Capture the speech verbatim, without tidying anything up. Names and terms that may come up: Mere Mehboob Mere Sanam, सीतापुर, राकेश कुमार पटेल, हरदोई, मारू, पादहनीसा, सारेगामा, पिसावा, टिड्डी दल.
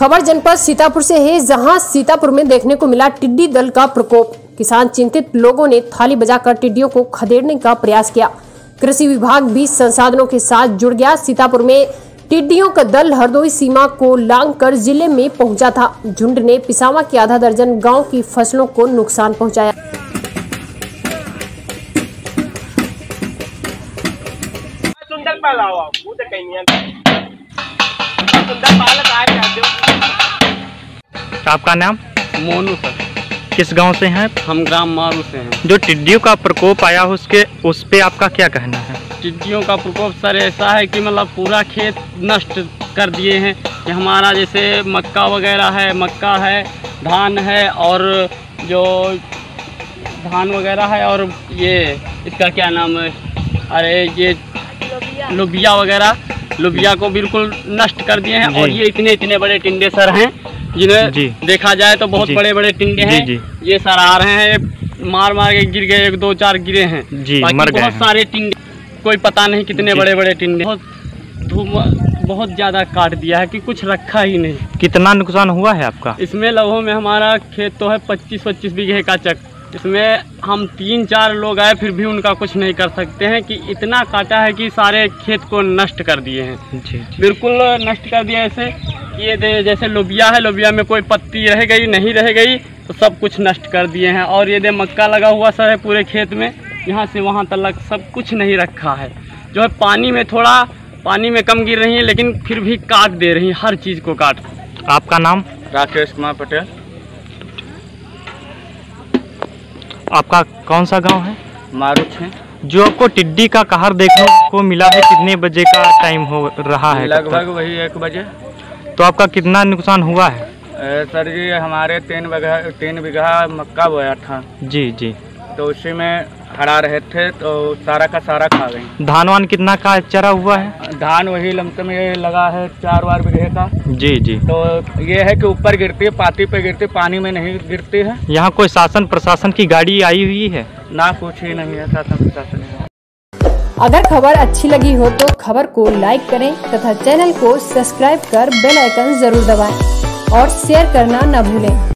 खबर जनपद सीतापुर से है, जहां सीतापुर में देखने को मिला टिड्डी दल का प्रकोप। किसान चिंतित, लोगों ने थाली बजाकर टिड्डियों को खदेड़ने का प्रयास किया। कृषि विभाग भी संसाधनों के साथ जुड़ गया। सीतापुर में टिड्डियों का दल हरदोई सीमा को लांघकर जिले में पहुंचा था। झुंड ने पिसावा के आधा दर्जन गाँव की फसलों को नुकसान पहुँचाया। आपका नाम? मोनू सर। किस गांव से हैं? हम ग्राम मारू से हैं। जो टिड्डियों का प्रकोप आया उसके उस पे आपका क्या कहना है? टिड्डियों का प्रकोप सर ऐसा है कि मतलब पूरा खेत नष्ट कर दिए हैं कि हमारा जैसे मक्का वगैरह है, मक्का है, धान है और जो धान वगैरह है और ये इसका क्या नाम है, अरे ये लोबिया वगैरह, लोबिया को बिल्कुल नष्ट कर दिए हैं। और ये इतने इतने बड़े टिड्डे सर हैं, जिन्हें देखा जाए तो बहुत बड़े बड़े टिड्डे हैं। ये सर आ रहे हैं, मार मार के गिर गए, एक दो चार गिरे हैं, बाकी बहुत सारे टिड्डे कोई पता नहीं कितने बड़े बड़े टिड्डे। बहुत धूम बहुत ज़्यादा काट दिया है कि कुछ रखा ही नहीं। कितना नुकसान हुआ है आपका? इसमें लगभग में हमारा खेत तो है पच्चीस पच्चीस बीघे का चक। इसमें हम तीन चार लोग आए फिर भी उनका कुछ नहीं कर सकते हैं कि इतना काटा है कि सारे खेत को नष्ट कर दिए हैं, बिल्कुल नष्ट कर दिया। ऐसे ये जैसे लोबिया है, लोबिया में कोई पत्ती रह गई नहीं रह गई तो सब कुछ नष्ट कर दिए हैं। और ये दे मक्का लगा हुआ सर है पूरे खेत में, यहाँ से वहाँ तक सब कुछ नहीं रखा है। जो है पानी में थोड़ा पानी में कम गिर रही है लेकिन फिर भी काट दे रही है, हर चीज़ को काट। आपका नाम? राकेश कुमार पटेल। आपका कौन सा गांव है? मारू है। जो आपको टिड्डी का कहर देखने को मिला है कितने बजे का टाइम हो रहा है? लगभग वही एक बजे। तो आपका कितना नुकसान हुआ है? ए, सर जी हमारे तीन बीघा तीन बीघा मक्का बोया था जी जी, तो उसी में हरा रहे थे तो सारा का सारा खा गए। धान वान कितना का चरा हुआ है? धान वही लमसम ये लगा है चार बार बीघे का जी जी। तो ये है कि ऊपर गिरती है, पाती पे गिरती, पानी में नहीं गिरती है। यहाँ कोई शासन प्रशासन की गाड़ी आई हुई है? ना कुछ ही नहीं है शासन प्रशासन। अगर खबर अच्छी लगी हो तो खबर को लाइक करें तथा चैनल को सब्सक्राइब कर बेल आइकन जरूर दबाएं और शेयर करना न भूलें।